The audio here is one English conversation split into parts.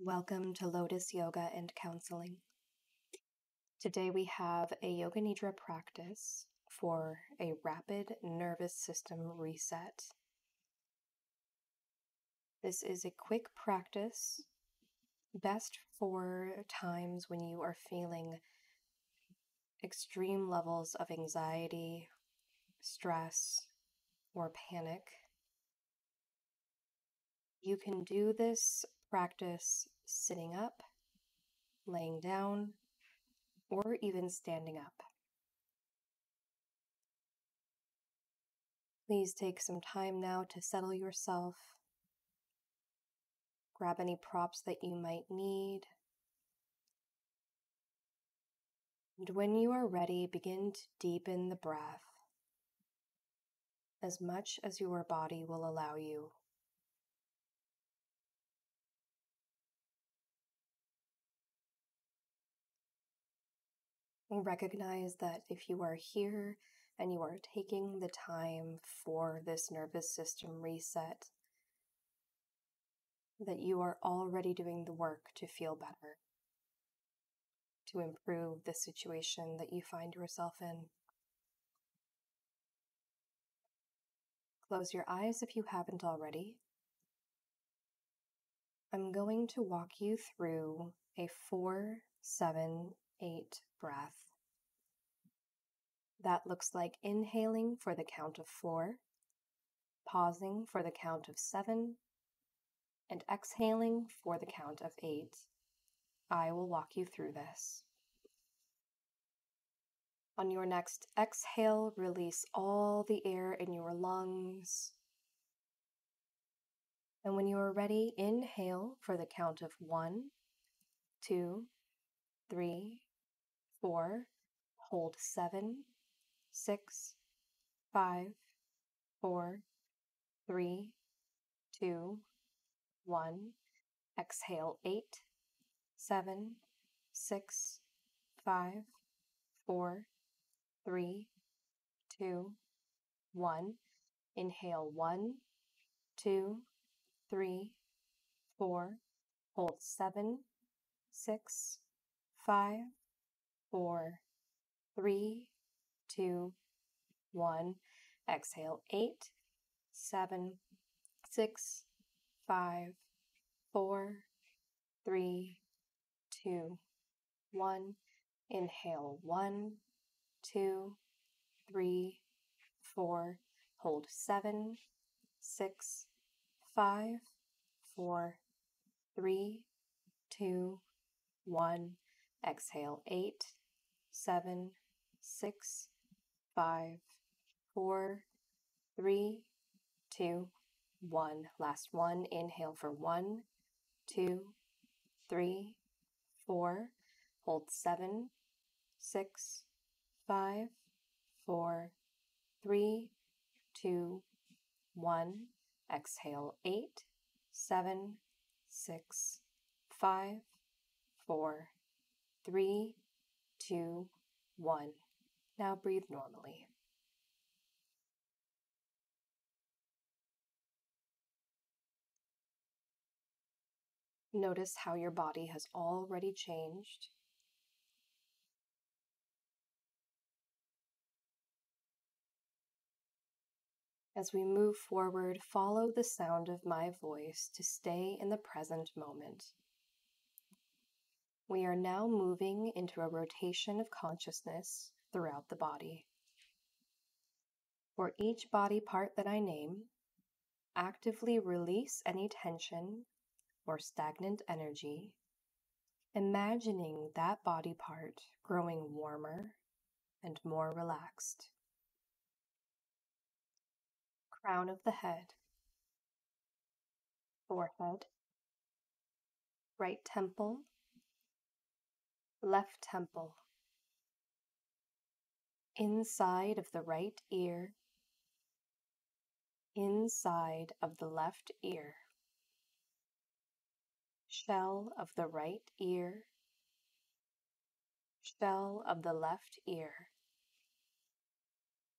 Welcome to Lotus Yoga and Counseling. Today we have a Yoga Nidra practice for a rapid nervous system reset. This is a quick practice, best for times when you are feeling extreme levels of anxiety, stress, or panic. You can do this practice sitting up, laying down, or even standing up. Please take some time now to settle yourself. Grab any props that you might need. And when you are ready, begin to deepen the breath as much as your body will allow you. Recognize that if you are here and you are taking the time for this nervous system reset, that you are already doing the work to feel better, to improve the situation that you find yourself in. Close your eyes if you haven't already. I'm going to walk you through a 4, 7, 8 breath. That looks like inhaling for the count of 4, pausing for the count of 7, and exhaling for the count of 8. I will walk you through this. On your next exhale, release all the air in your lungs. And when you are ready, inhale for the count of 1, 2, 3, 4, hold 7, 6, 5, 4, 3, 2, 1, exhale 8, 7, 6, 5, 4, 3, 2, 1, inhale 1, 2, 3, 4, hold 7, 6, 5, 4, 3, 2, 1, exhale 8, 7, 6, 5, 4, 3, 2, 1, inhale 1, 2, 3, 4, hold 7, 6, 5, 4, 3, 2, 1, exhale 8, 7, 6, 5, 4, 3, 2, 1. Last one, inhale for 1, 2, 3, 4, hold 7, 6, 5, 4, 3, 2, 1, exhale 8, 7, 6, 5, 4, 3, 2, 1. Now breathe normally. Notice how your body has already changed. As we move forward, follow the sound of my voice to stay in the present moment. We are now moving into a rotation of consciousness throughout the body. For each body part that I name, actively release any tension or stagnant energy, imagining that body part growing warmer and more relaxed. Crown of the head, forehead, right temple, left temple, inside of the right ear, inside of the left ear, shell of the right ear, shell of the left ear,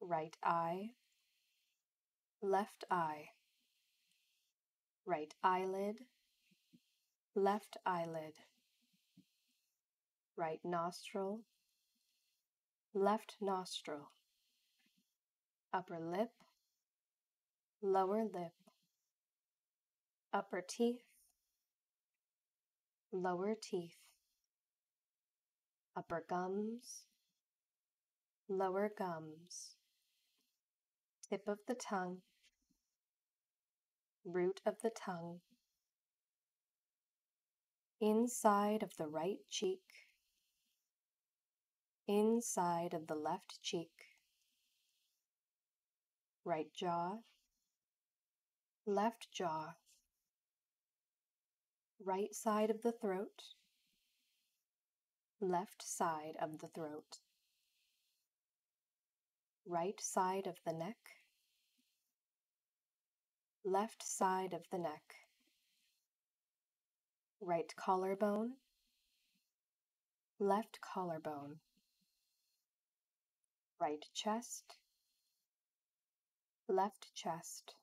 right eye, left eye, right eyelid, left eyelid, right nostril, left nostril, upper lip, lower lip, upper teeth, lower teeth, upper gums, lower gums, tip of the tongue, root of the tongue, inside of the right cheek, inside of the left cheek, right jaw, left jaw, right side of the throat, left side of the throat, right side of the neck, left side of the neck, right collarbone, left collarbone, right chest, left chest,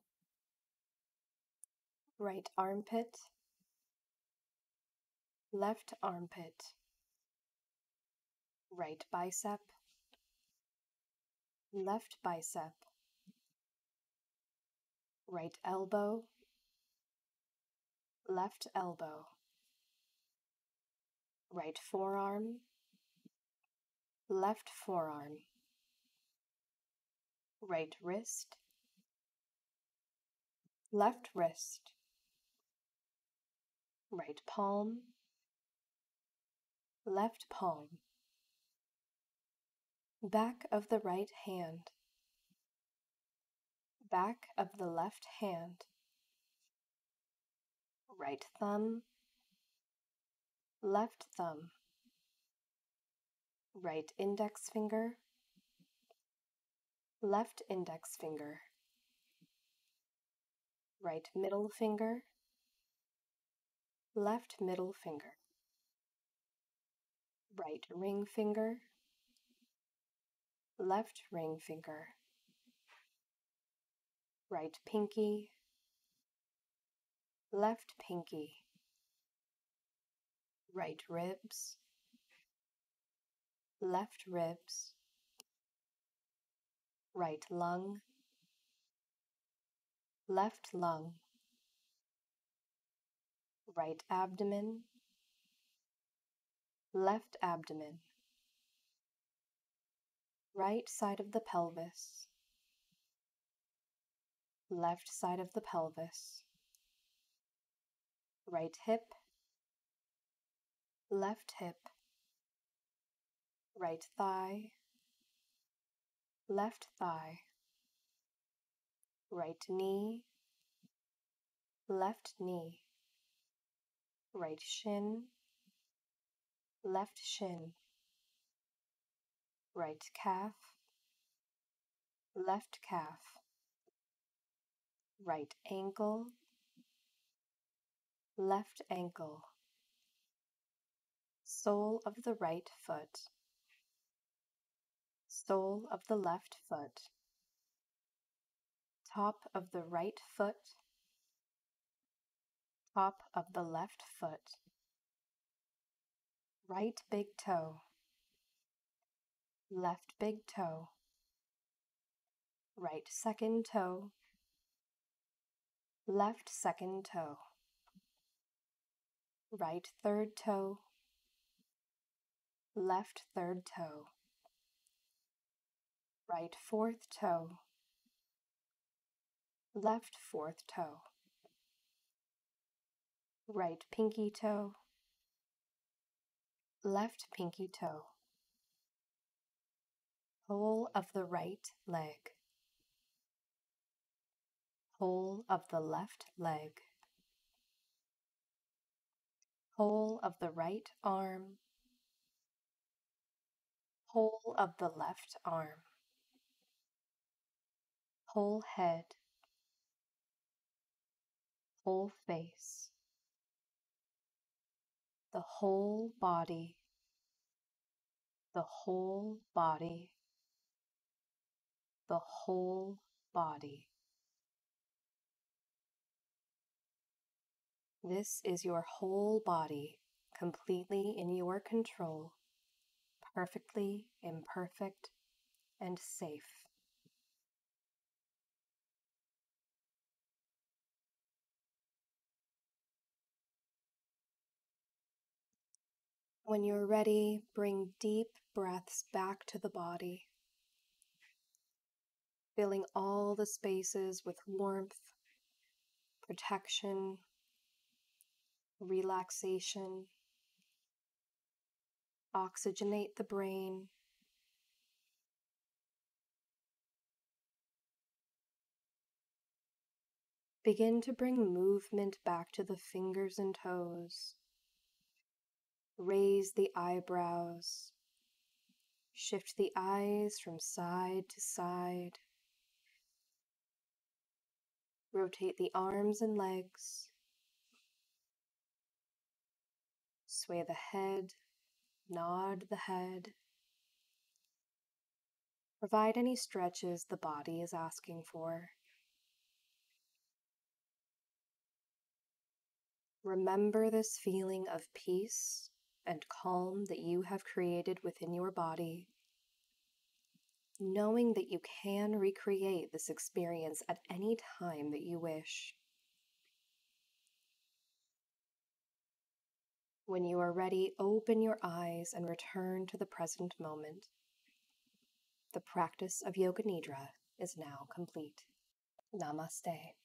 right armpit, left armpit, right bicep, left bicep, right elbow, left elbow, right forearm, left forearm, right wrist, left wrist, right palm, left palm, back of the right hand, back of the left hand, right thumb, left thumb, right index finger, left index finger, right middle finger, left middle finger, right ring finger, left ring finger, right pinky, left pinky, right ribs, left ribs, right lung, left lung, right abdomen, left abdomen, right side of the pelvis, left side of the pelvis, right hip, left hip, right thigh, left thigh, right knee, left knee, right shin, left shin, right calf, left calf, right ankle, left ankle, sole of the right foot, sole of the left foot, top of the right foot, top of the left foot, right big toe, left big toe, right second toe, left second toe, right third toe, left third toe, right fourth toe, left fourth toe, right pinky toe, left pinky toe, whole of the right leg, whole of the left leg, whole of the right arm, whole of the left arm, whole head, whole face, the whole body, the whole body, the whole body. This is your whole body, completely in your control, perfectly imperfect and safe. When you're ready, bring deep breaths back to the body, filling all the spaces with warmth, protection, relaxation. Oxygenate the brain. Begin to bring movement back to the fingers and toes. Raise the eyebrows. Shift the eyes from side to side. Rotate the arms and legs. Sway the head. Nod the head. Provide any stretches the body is asking for. Remember this feeling of peace and calm that you have created within your body, knowing that you can recreate this experience at any time that you wish. When you are ready, open your eyes and return to the present moment. The practice of Yoga Nidra is now complete. Namaste.